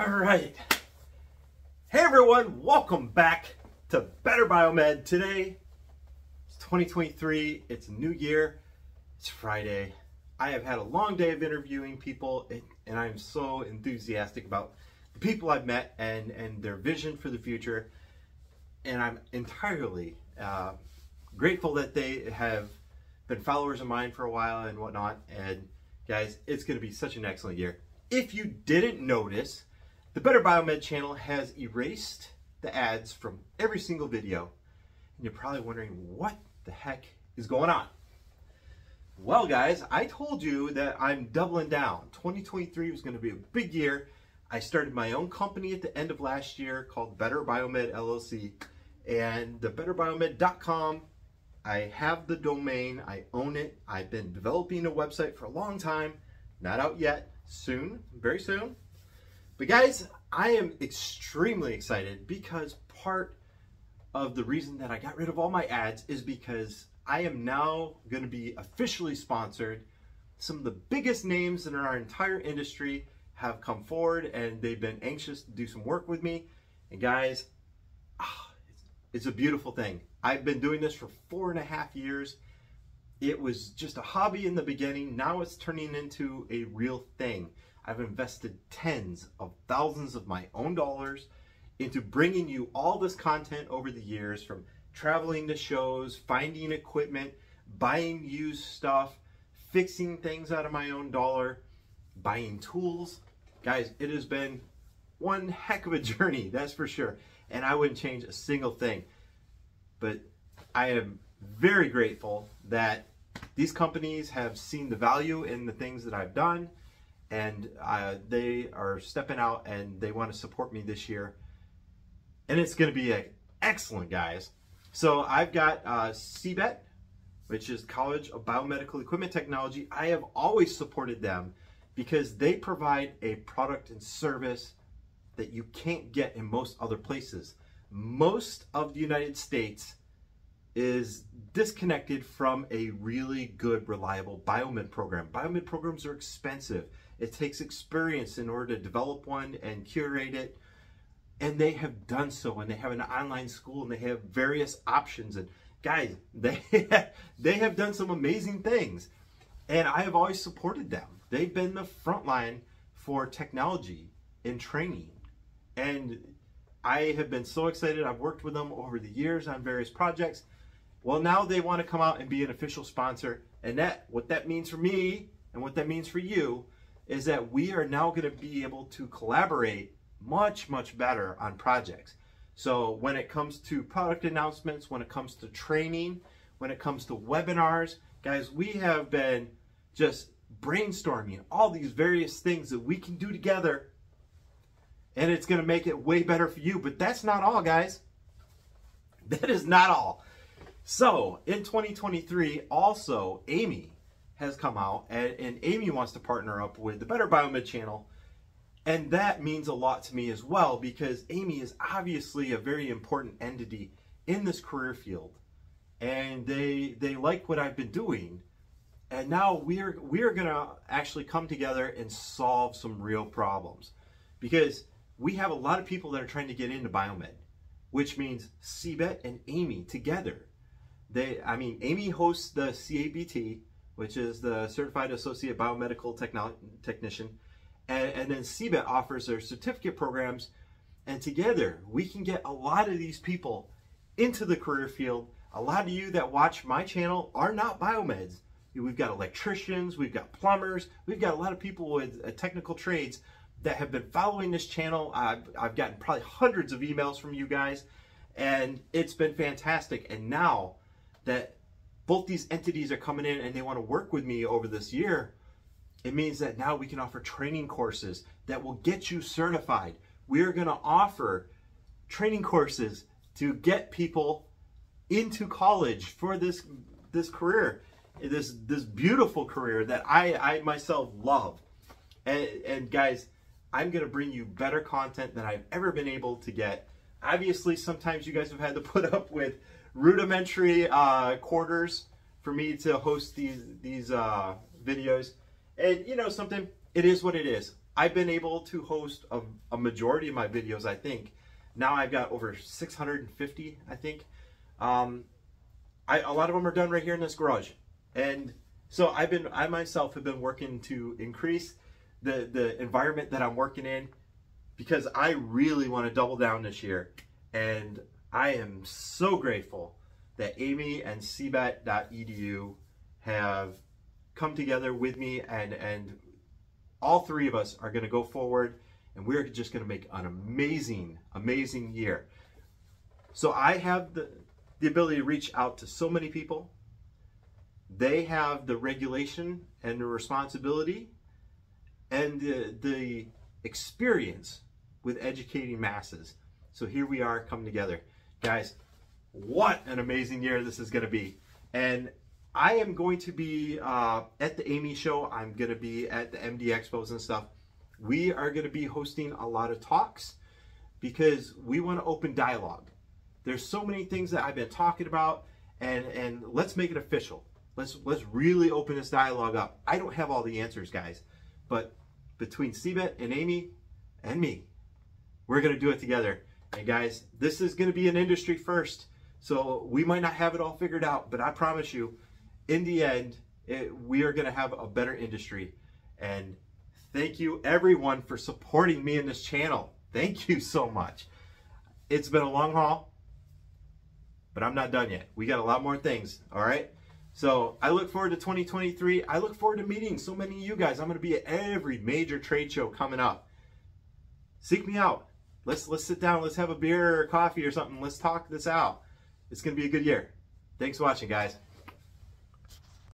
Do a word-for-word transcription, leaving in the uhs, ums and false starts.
All right. Hey everyone, welcome back to Better Biomed. Today, it's twenty twenty-three, it's a new year, it's Friday. I have had a long day of interviewing people and I'm so enthusiastic about the people I've met and, and their vision for the future. And I'm entirely uh, grateful that they have been followers of mine for a while and whatnot. And guys, it's gonna be such an excellent year. If you didn't notice, the Better Biomed channel has erased the ads from every single video. And you're probably wondering what the heck is going on. Well guys, I told you that I'm doubling down. twenty twenty-three was going to be a big year. I started my own company at the end of last year called Better Biomed L L C, and the better biomed dot com. I have the domain, I own it. I've been developing a website for a long time, not out yet, soon, very soon. But guys, I am extremely excited because part of the reason that I got rid of all my ads is because I am now going to be officially sponsored. Some of the biggest names in our entire industry have come forward and they've been anxious to do some work with me. And guys, it's a beautiful thing. I've been doing this for four and a half years. It was just a hobby in the beginning. Now it's turning into a real thing. I've invested tens of thousands of my own dollars into bringing you all this content over the years, from traveling to shows, finding equipment, buying used stuff, fixing things out of my own dollar, buying tools. Guys, it has been one heck of a journey, that's for sure. And I wouldn't change a single thing. But I am very grateful that these companies have seen the value in the things that I've done. And uh, they are stepping out and they want to support me this year. And it's going to be excellent, guys. So I've got uh, C B E T, which is College of Biomedical Equipment Technology. I have always supported them because they provide a product and service that you can't get in most other places. Most of the United States is disconnected from a really good, reliable biomed program. Biomed programs are expensive. It takes experience in order to develop one and curate it. And they have done so, and they have an online school and they have various options. And guys, they, they have done some amazing things. And I have always supported them. They've been the front line for technology and training. And I have been so excited. I've worked with them over the years on various projects. Well, now they want to come out and be an official sponsor. And that, what that means for me and what that means for you is that we are now going to be able to collaborate much, much better on projects. So when it comes to product announcements, when it comes to training, when it comes to webinars, guys, we have been just brainstorming all these various things that we can do together, and it's going to make it way better for you. But that's not all, guys. That is not all. So in twenty twenty-three, also A A M I has come out, and, and A A M I wants to partner up with the Better Biomed channel. And that means a lot to me as well, because A A M I is obviously a very important entity in this career field. And they they like what I've been doing. And now we're, we're gonna actually come together and solve some real problems, because we have a lot of people that are trying to get into biomed, which means C B E T and A A M I together. They, I mean, A A M I hosts the C A B T, which is the Certified Associate Biomedical Techno Technician. And, and then C B E T offers their certificate programs. And together, we can get a lot of these people into the career field. A lot of you that watch my channel are not biomeds. We've got electricians, we've got plumbers, we've got a lot of people with uh, technical trades that have been following this channel. I've, I've gotten probably hundreds of emails from you guys, and it's been fantastic. And now that both these entities are coming in and they want to work with me over this year, it means that now we can offer training courses that will get you certified. We're going to offer training courses to get people into college for this this career, this this beautiful career that I, I myself love. And, and guys, I'm going to bring you better content than I've ever been able to get. Obviously, sometimes you guys have had to put up with rudimentary uh, quarters for me to host these these uh, videos, and you know something, it is what it is. I've been able to host a, a majority of my videos, I think. Now I've got over six hundred fifty, I think. Um, I, a lot of them are done right here in this garage. And so I've been, I myself have been working to increase the, the environment that I'm working in, because I really want to double down this year. And I am so grateful that A A M I and C bet dot E D U have come together with me, and, and all three of us are going to go forward, and we're just going to make an amazing, amazing year. So I have the, the ability to reach out to so many people. They have the regulation and the responsibility and the, the experience with educating masses. So here we are, coming together. Guys, what an amazing year this is going to be. And I am going to be uh, at the A A M I show. I'm going to be at the M D Expos and stuff. We are going to be hosting a lot of talks because we want to open dialogue. There's so many things that I've been talking about, and, and let's make it official. Let's, let's really open this dialogue up. I don't have all the answers, guys, but between C bet and A A M I and me, we're going to do it together. And guys, this is going to be an industry first. So we might not have it all figured out, but I promise you, in the end, it, we are going to have a better industry. And thank you everyone for supporting me in this channel. Thank you so much. It's been a long haul, but I'm not done yet. We got a lot more things, all right? So I look forward to twenty twenty-three. I look forward to meeting so many of you guys. I'm going to be at every major trade show coming up. Seek me out. Let's, let's sit down. Let's have a beer or coffee or something. Let's talk this out. It's going to be a good year. Thanks for watching, guys.